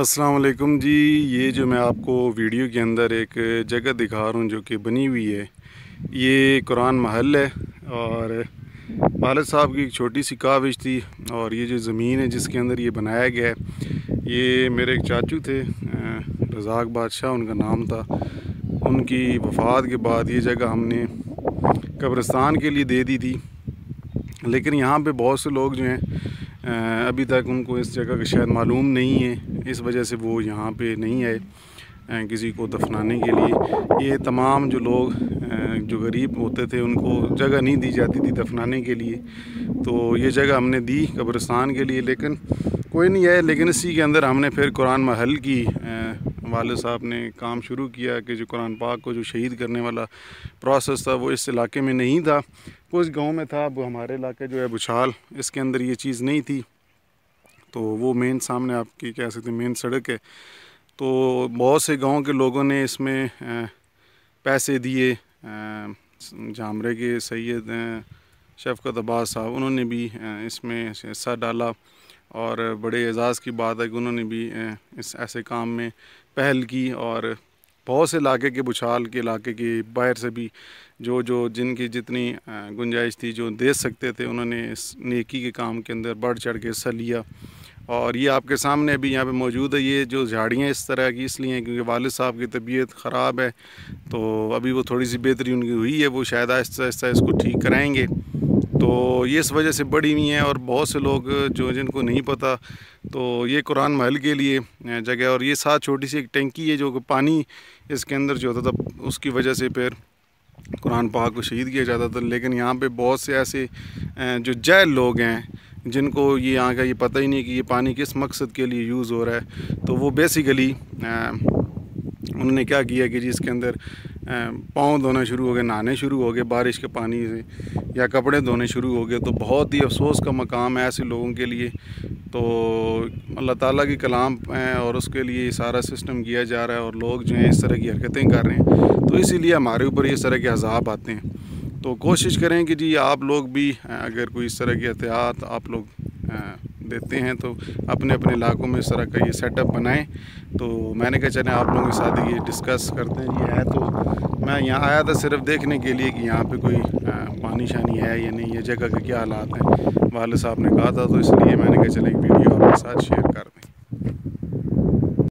अस्सलामुअलैकुम जी। ये जो मैं आपको वीडियो के अंदर एक जगह दिखा रहा हूँ जो कि बनी हुई है, ये कुरान महल है। और वालिद साहब की एक छोटी सी काविश थी और ये जो ज़मीन है जिसके अंदर ये बनाया गया है, ये मेरे एक चाचू थे, रज़ाक बादशाह उनका नाम था। उनकी वफ़ात के बाद ये जगह हमने कब्रिस्तान के लिए दे दी थी, लेकिन यहाँ पे बहुत से लोग जो हैं अभी तक उनको इस जगह का शायद मालूम नहीं है, इस वजह से वो यहाँ पे नहीं आए किसी को दफनाने के लिए। ये तमाम जो लोग जो गरीब होते थे उनको जगह नहीं दी जाती थी दफनाने के लिए, तो ये जगह हमने दी कब्रिस्तान के लिए, लेकिन कोई नहीं आए। लेकिन इसी के अंदर हमने फिर कुरान महल की वाले साहब ने काम शुरू किया कि जो कुरान पाक को जो शहीद करने वाला प्रोसेस था वो इस इलाके में नहीं था, कुछ गांव में था। अब हमारे इलाके जो है बुछाल, इसके अंदर ये चीज़ नहीं थी, तो वो मेन सामने आपकी कह सकते मेन सड़क है। तो बहुत से गांव के लोगों ने इसमें पैसे दिए, जामरे के सैयद शफकत अब्बास साहब उन्होंने भी इसमें हिस्सा डाला और बड़े एजाज़ की बात है कि उन्होंने भी इस ऐसे काम में पहल की। और बहुत से इलाके के बुछाल के इलाके के बाहर से भी जो जो जिनकी जितनी गुंजाइश थी जो दे सकते थे उन्होंने इस नेकी के काम के अंदर बढ़ चढ़ के हिस्सा लिया। और ये आपके सामने अभी यहाँ पे मौजूद है। ये जो झाड़ियाँ इस तरह की इसलिए हैं क्योंकि वालिद साहब की तबीयत ख़राब है, तो अभी वो थोड़ी सी बेहतरी उनकी हुई है, वो शायद आहिस्ता आहिस्ता इसको ठीक कराएँगे, तो ये इस वजह से बड़ी हुई हैं। और बहुत से लोग जो जिनको नहीं पता, तो ये कुरान महल के लिए जगह। और ये साथ छोटी सी एक टंकी है जो पानी इसके अंदर जो होता था उसकी वजह से फिर कुरान पाक को शहीद किया जाता था। लेकिन यहाँ पे बहुत से ऐसे जो जैल लोग हैं जिनको ये यहाँ का ये पता ही नहीं कि ये पानी किस मकसद के लिए यूज़ हो रहा है, तो वो बेसिकली उन्होंने क्या किया कि जी इसके अंदर पाँव धोना शुरू हो गए, नहाने शुरू हो गए बारिश के पानी से, या कपड़े धोने शुरू हो गए। तो बहुत ही अफसोस का मकाम है ऐसे लोगों के लिए। तो अल्लाह ताला की कलाम है और उसके लिए ये सारा सिस्टम किया जा रहा है और लोग जो हैं इस तरह की हरकतें कर रहे हैं, तो इसीलिए हमारे ऊपर इस तरह के अजाब आते हैं। तो कोशिश करें कि जी आप लोग भी अगर कोई इस तरह की एहतियात आप लोग देते हैं तो अपने अपने इलाकों में इस तरह का ये सेटअप बनाएं। तो मैंने कहा चलें आप लोगों के साथ ये डिस्कस करते हैं। ये है तो मैं यहाँ आया था सिर्फ देखने के लिए कि यहाँ पे कोई पानी शानी है या नहीं, ये जगह के क्या हालात हैं, वालिद साहब ने कहा था, तो इसलिए मैंने कहा चलें एक वीडियो आपके साथ शेयर कर